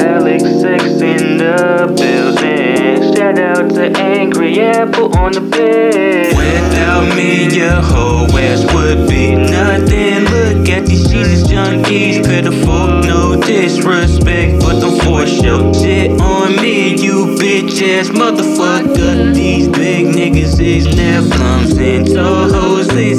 Alex X in the building. Shout out to Angry Apple on the bed. Without me, your whole ass would be nothing. Look at these genius junkies, pitiful, no disrespect, but don't force your shit on me, you bitch ass motherfucker. These big niggas is Nephilim and toes.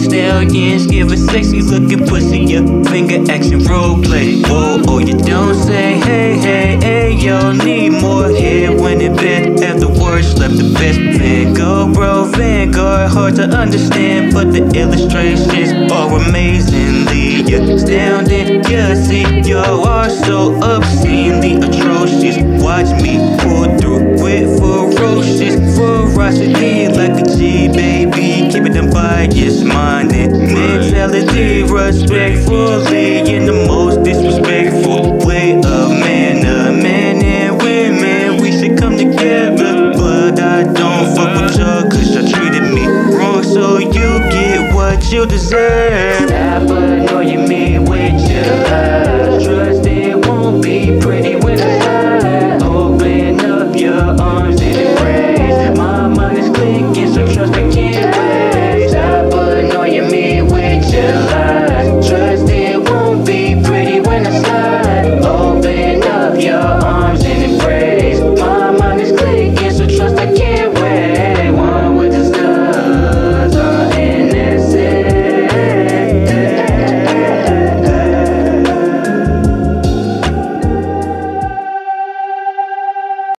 Stallions give a sexy looking pussy your finger action roleplay. Whoa, oh, you don't say hey, hey, hey, yo. Need more head when in bed. Afterwards slept the best. Van Gogh, bro, Vanguard, hard to understand, but the illustrations are amazingly astounding. Yeah, see, y'all are so obscenely atrocious. Watch me pull through with ferocious ferocity like a G, baby. Keep it unbiased minded mentality, respectfully in the most disrespectful way of man and women. We should come together, but I don't fuck with y'all, cause y'all treated me wrong, so you get what you deserve. Stop annoying me with your lies. Trust it won't be pretty when I die. Open up your arms and embrace. My mind is clicking, so trust